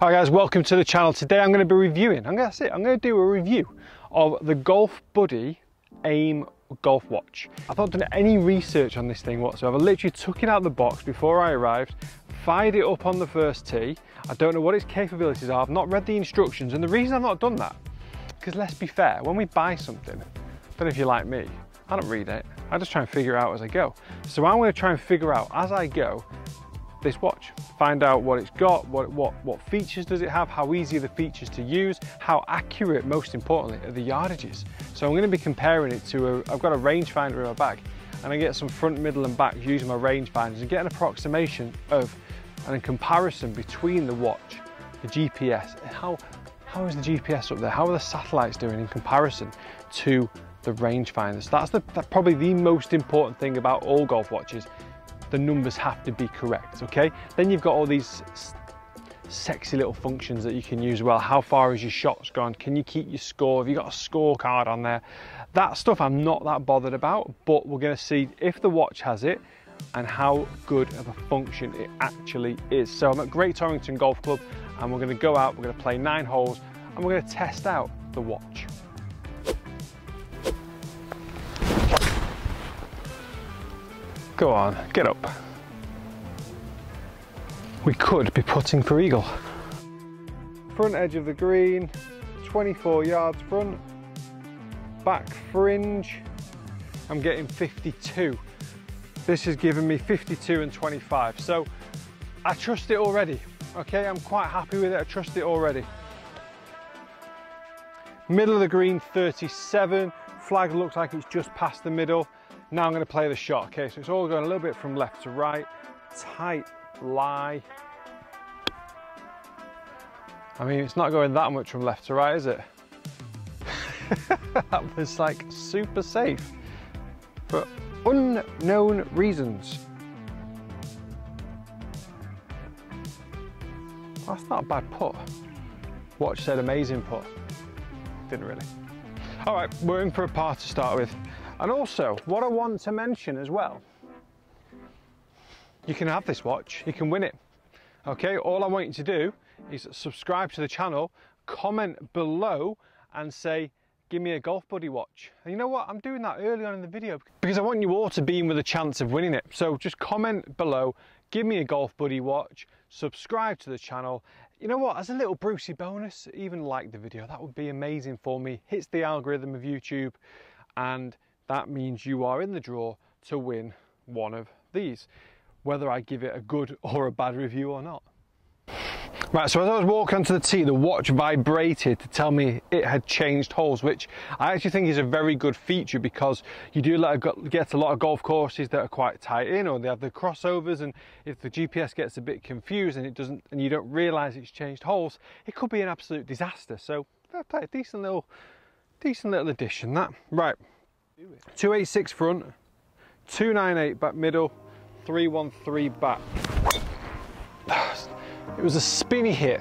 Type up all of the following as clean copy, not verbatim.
Hi guys, welcome to the channel. Today I'm going to be reviewing, and that's it, I'm going to do a review of the Golf Buddy AIM Golf Watch. I've not done any research on this thing whatsoever. I literally took it out of the box before I arrived, fired it up on the first tee. I don't know what its capabilities are. I've not read the instructions, and the reason I've not done that, because let's be fair, when we buy something, I don't know if you're like me, I don't read it. I just try and figure it out as I go. So I'm going to try and figure out as I go this watch, find out what it's got, what features does it have, how easy are the features to use, how accurate, most importantly, are the yardages. So I'm going to be comparing it to I've got a rangefinder in my bag, and I get some front, middle and back using my rangefinders and get an approximation of and a comparison between the watch, the GPS, and how is the GPS up there, how are the satellites doing in comparison to the rangefinders. That's probably the most important thing about all golf watches. The numbers have to be correct, okay? Then you've got all these sexy little functions that you can use. Well, how far has your shots gone? Can you keep your score? Have you got a scorecard on there? That stuff I'm not that bothered about, but we're going to see if the watch has it and how good of a function it actually is. So I'm at Great Torrington Golf Club, and we're going to go out, we're going to play 9 holes, and we're going to test out the watch. Go on, get up. We could be putting for eagle. Front edge of the green, 24 yards front, back fringe. I'm getting 52. This is giving me 52 and 25. So I trust it already. Okay, I'm quite happy with it, I trust it already. Middle of the green, 37. Flag looks like it's just past the middle. Now I'm going to play the shot, okay, so it's all going a little bit from left to right, tight lie. I mean, it's not going that much from left to right, is it? That was like super safe for unknown reasons. That's not a bad putt. Watch said amazing putt. Didn't really. All right, we're in for a par to start with. And also, what I want to mention as well, you can have this watch, you can win it. Okay, all I want you to do is subscribe to the channel, comment below and say, give me a Golf Buddy watch. And you know what, I'm doing that early on in the video because I want you all to be in with a chance of winning it. So just comment below, give me a Golf Buddy watch, subscribe to the channel. You know what, as a little Brucey bonus, even like the video, that would be amazing for me. Hits the algorithm of YouTube, and that means you are in the draw to win one of these, whether I give it a good or a bad review or not. Right, so as I was walking onto the tee, the watch vibrated to tell me it had changed holes, which I actually think is a very good feature because you do get a lot of golf courses that are quite tight in, or they have the crossovers, and if the GPS gets a bit confused and it doesn't, and you don't realise it's changed holes, it could be an absolute disaster. So fair play, decent little addition that. Right. 286 front, 298 back middle, 313 back. It was a spinny hit.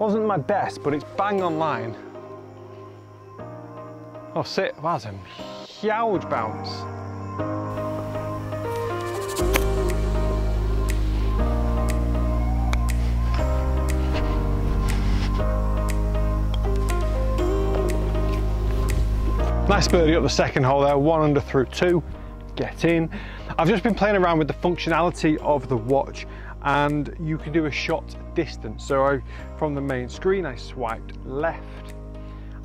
Wasn't my best, but it's bang on line. Oh, sit. Wow, that's a huge bounce. Nice birdie up the second hole there, one under through two, get in. I've just been playing around with the functionality of the watch, and you can do a shot distance. So from the main screen, I swiped left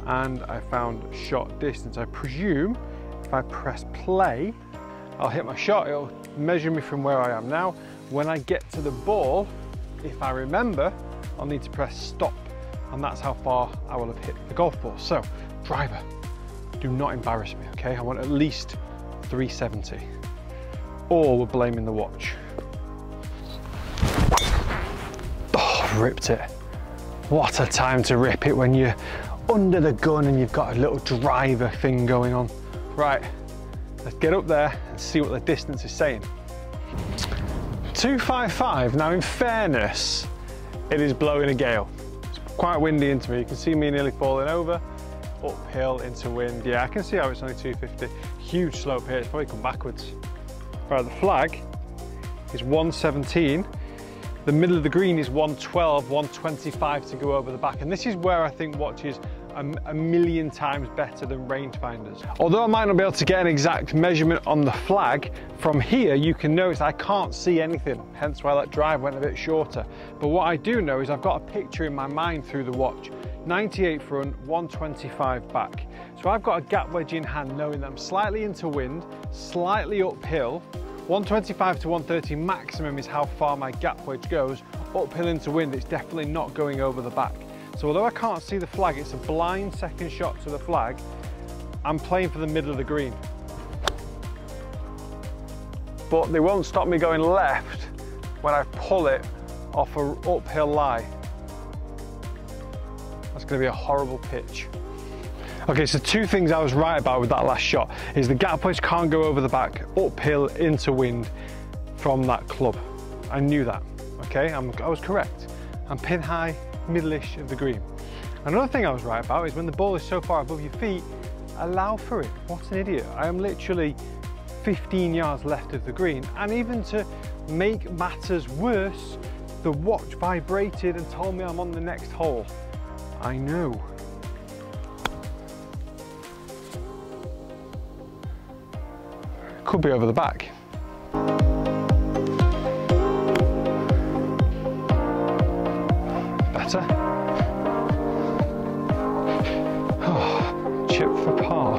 and I found shot distance. I presume if I press play, I'll hit my shot. It'll measure me from where I am now. When I get to the ball, if I remember, I'll need to press stop, and that's how far I will have hit the golf ball. So driver, do not embarrass me, okay? I want at least 370, or we're blaming the watch. Oh, ripped it. What a time to rip it when you're under the gun and you've got a little driver thing going on. Right, let's get up there and see what the distance is saying. 255, now in fairness, it is blowing a gale. It's quite windy into me, you can see me nearly falling over. Uphill into wind, yeah, I can see how it's only 250. Huge slope here, it's probably come backwards. Right, the flag is 117. The middle of the green is 112, 125 to go over the back. And this is where I think watches a million times better than rangefinders. Although I might not be able to get an exact measurement on the flag, from here you can notice I can't see anything, hence why that drive went a bit shorter. But what I do know is I've got a picture in my mind through the watch. 98 front, 125 back. So I've got a gap wedge in hand knowing that I'm slightly into wind, slightly uphill. 125 to 130 maximum is how far my gap wedge goes. Uphill into wind, it's definitely not going over the back. So although I can't see the flag, it's a blind second shot to the flag, I'm playing for the middle of the green. But they won't stop me going left when I pull it off an uphill lie. That's going to be a horrible pitch. Okay, so two things I was right about with that last shot is the gap wedge can't go over the back, uphill into wind from that club. I knew that, okay? I was correct. I'm pin high, middle-ish of the green. Another thing I was right about is when the ball is so far above your feet, allow for it. What an idiot. I am literally 15 yards left of the green. And even to make matters worse, the watch vibrated and told me I'm on the next hole. I know. Could be over the back. Better. Oh, chip for par.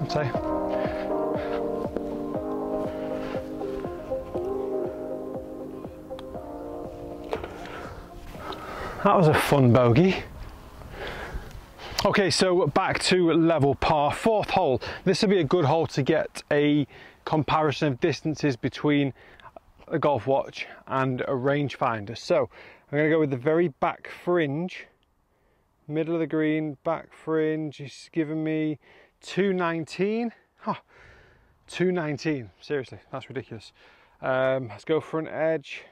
I'd say. That was a fun bogey. Okay, so back to level par, fourth hole. This will be a good hole to get a comparison of distances between a golf watch and a rangefinder. So I'm going to go with the very back fringe, middle of the green, back fringe. It's giving me 219. Huh, 219. Seriously, that's ridiculous. Let's go front edge.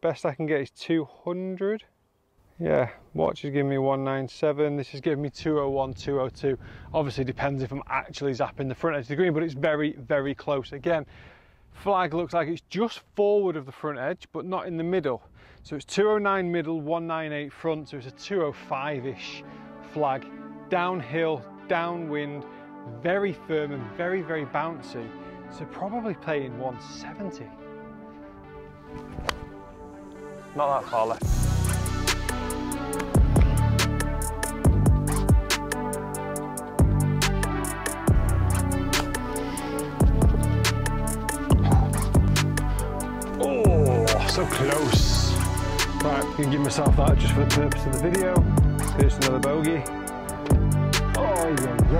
Best I can get is 200. Yeah, watch is giving me 197, this is giving me 201, 202. Obviously depends if I'm actually zapping the front edge of the green, but it's very, very close. Again, flag looks like it's just forward of the front edge, but not in the middle. So it's 209 middle, 198 front, so it's a 205-ish flag. Downhill, downwind, very firm and very, very bouncy. So probably playing 170. Not that far left. So close. Right, I'm gonna give myself that just for the purpose of the video. Here's another bogey. Oh, yeah,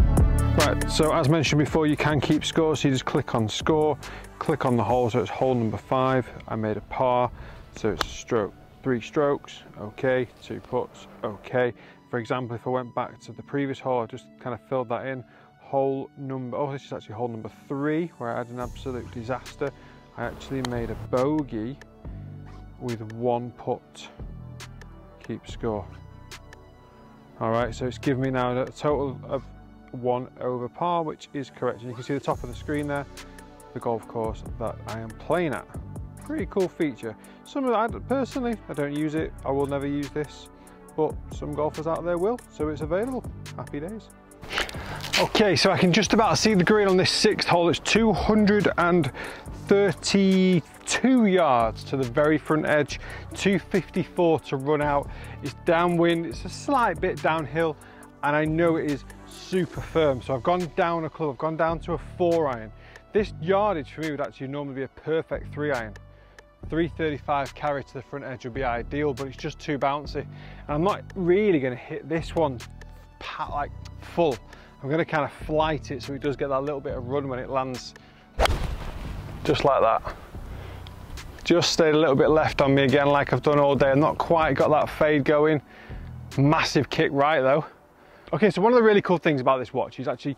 over. Right, so as mentioned before, you can keep score, so you just click on score, click on the hole, so it's hole number 5. I made a par, so it's a stroke, 3 strokes, okay, 2 putts, okay. For example, if I went back to the previous hole, I just kind of filled that in. Hole number, oh, this is actually hole number 3, where I had an absolute disaster. I actually made a bogey with 1 putt. Keep score. All right, so it's given me now a total of 1 over par, which is correct. And you can see the top of the screen there, the golf course that I am playing at. Pretty cool feature. Some of that, personally, I don't use it. I will never use this, but some golfers out there will, so it's available. Happy days. Okay, so I can just about see the green on this 6th hole. It's 232 yards to the very front edge, 254 to run out. It's downwind, it's a slight bit downhill, and I know it is super firm. So I've gone down a club, I've gone down to a 4-iron. This yardage for me would actually normally be a perfect 3-iron. 335 carry to the front edge would be ideal, but it's just too bouncy. And I'm not really gonna hit this one like full. I'm gonna kind of flight it so it does get that little bit of run when it lands. Just like that. Just stayed a little bit left on me again like I've done all day. I've not quite got that fade going. Massive kick right though. Okay, so one of the really cool things about this watch is actually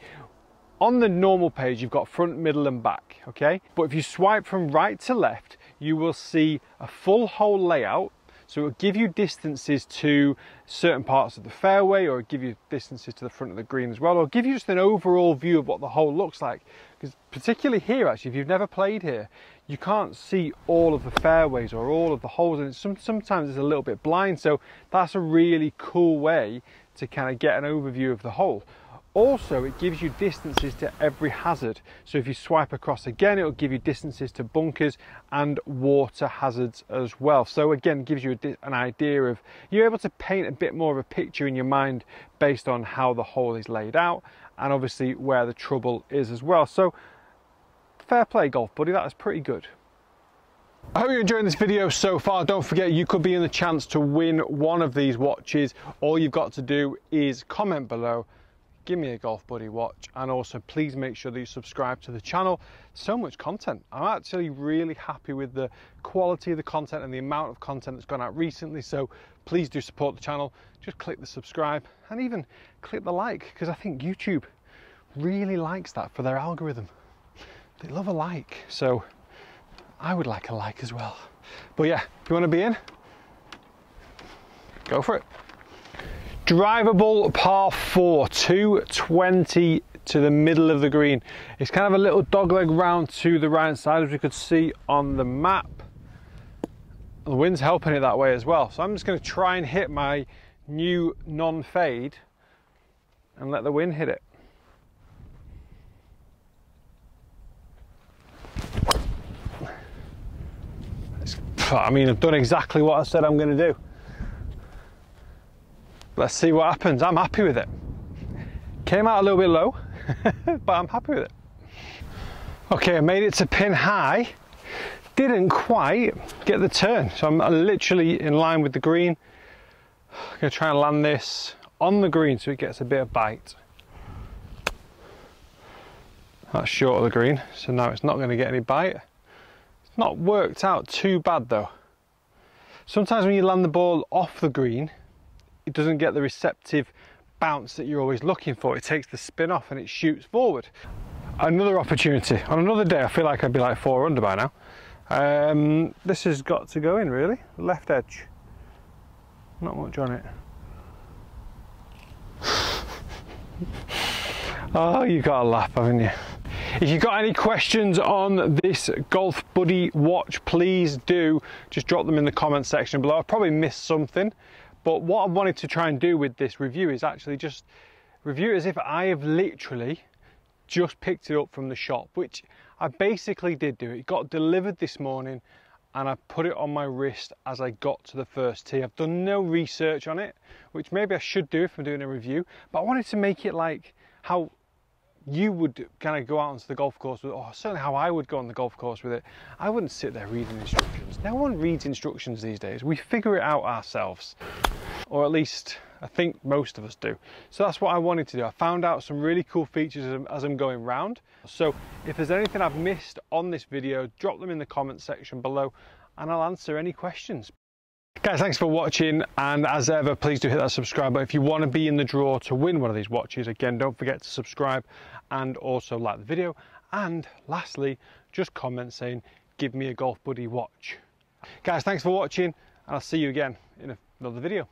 on the normal page you've got front, middle and back, okay? But if you swipe from right to left, you will see a full hole layout. So it will give you distances to certain parts of the fairway, or give you distances to the front of the green as well, or give you just an overall view of what the hole looks like. Because particularly here, actually, if you've never played here, you can't see all of the fairways or all of the holes, and sometimes it's a little bit blind. So that's a really cool way to kind of get an overview of the hole. Also, it gives you distances to every hazard. So if you swipe across again, it'll give you distances to bunkers and water hazards as well. So again, gives you an idea of, you're able to paint a bit more of a picture in your mind based on how the hole is laid out, and obviously where the trouble is as well. So fair play, Golf Buddy, that is pretty good. I hope you're enjoying this video so far. Don't forget, you could be in the chance to win one of these watches. All you've got to do is comment below, give me a Golf Buddy watch, and also please make sure that you subscribe to the channel. So much content. I'm actually really happy with the quality of the content and the amount of content that's gone out recently, so please do support the channel. Just click the subscribe and even click the like, because I think YouTube really likes that for their algorithm. They love a like, so I would like a like as well. But yeah, if you want to be in, go for it. Drivable par 4, 220 to the middle of the green. It's kind of a little dogleg round to the right side, as we could see on the map. The wind's helping it that way as well. So I'm just going to try and hit my new non-fade and let the wind hit it. I mean, I've done exactly what I said I'm going to do. Let's see what happens. I'm happy with it. Came out a little bit low, but I'm happy with it. Okay, I made it to pin high. Didn't quite get the turn, so I'm literally in line with the green. I'm going to try and land this on the green so it gets a bit of bite. That's short of the green, so now it's not going to get any bite. It's not worked out too bad though. Sometimes when you land the ball off the green, it doesn't get the receptive bounce that you're always looking for. It takes the spin off and it shoots forward. Another opportunity. On another day, I feel like I'd be like 4 under by now. This has got to go in, really. Left edge. Not much on it. Oh, you got a laugh, haven't you? If you've got any questions on this Golf Buddy watch, please do just drop them in the comment section below. I've probably missed something. But what I wanted to try and do with this review is actually just review it as if I have literally just picked it up from the shop, which I basically did do. It got delivered this morning and I put it on my wrist as I got to the first tee. I've done no research on it, which maybe I should do if I'm doing a review, but I wanted to make it like how you would kind of go out onto the golf course with, or certainly how I would go on the golf course with it. I wouldn't sit there reading instructions. No one reads instructions these days. We figure it out ourselves, or at least I think most of us do. So that's what I wanted to do. I found out some really cool features as I'm going round. So if there's anything I've missed on this video, drop them in the comments section below and I'll answer any questions. Guys, thanks for watching, and as ever, please do hit that subscribe button. If you want to be in the draw to win one of these watches, again, don't forget to subscribe and also like the video. And lastly, just comment saying, give me a Golf Buddy watch. Guys, thanks for watching, and I'll see you again in another video.